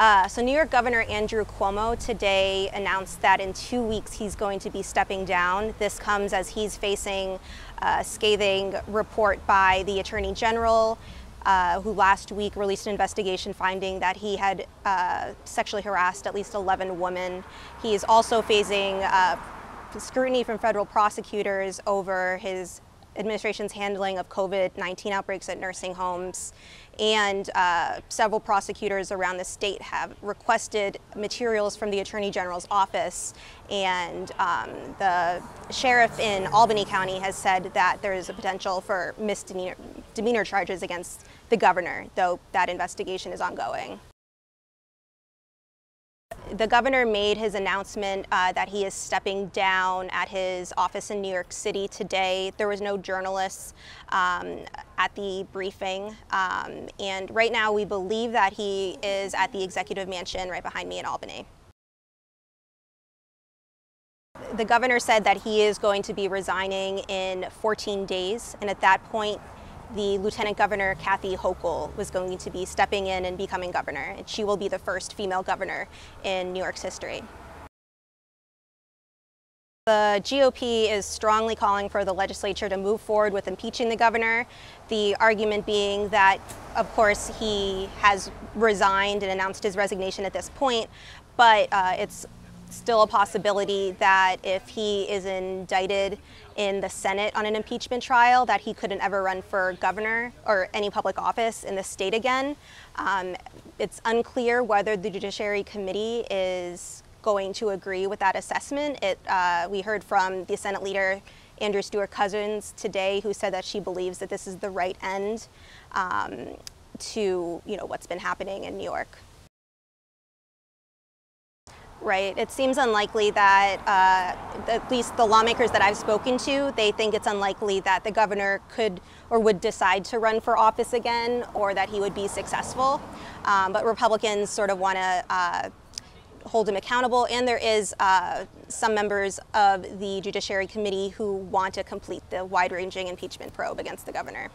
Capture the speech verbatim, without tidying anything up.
Uh, so New York Governor Andrew Cuomo today announced that in two weeks he's going to be stepping down. This comes as he's facing a scathing report by the Attorney General, Uh, who last week released an investigation finding that he had uh, sexually harassed at least eleven women. He is also facing uh, scrutiny from federal prosecutors over his administration's handling of COVID nineteen outbreaks at nursing homes. And uh, several prosecutors around the state have requested materials from the Attorney General's office. And um, the sheriff in Albany County has said that there is a potential for misdemeanor demeanor charges against the governor, though that investigation is ongoing. The governor made his announcement uh, that he is stepping down at his office in New York City today. There was no journalists um, at the briefing. Um, and right now we believe that he is at the executive mansion right behind me in Albany. The governor said that he is going to be resigning in fourteen days. And at that point, the Lieutenant Governor, Kathy Hochul, was going to be stepping in and becoming governor, and she will be the first female governor in New York's history. The G O P is strongly calling for the legislature to move forward with impeaching the governor, the argument being that, of course, he has resigned and announced his resignation at this point, but uh, it's still a possibility that if he is indicted in the Senate on an impeachment trial, that he couldn't ever run for governor or any public office in the state again. Um, it's unclear whether the Judiciary Committee is going to agree with that assessment. It, uh, we heard from the Senate leader, Andrea Stewart-Cousins, today, who said that she believes that this is the right end um, to you know, what's been happening in New York. Right. It seems unlikely that, uh, at least the lawmakers that I've spoken to, they think it's unlikely that the governor could or would decide to run for office again, or that he would be successful. Um, but Republicans sort of want to uh, hold him accountable, and there is uh, some members of the Judiciary Committee who want to complete the wide-ranging impeachment probe against the governor.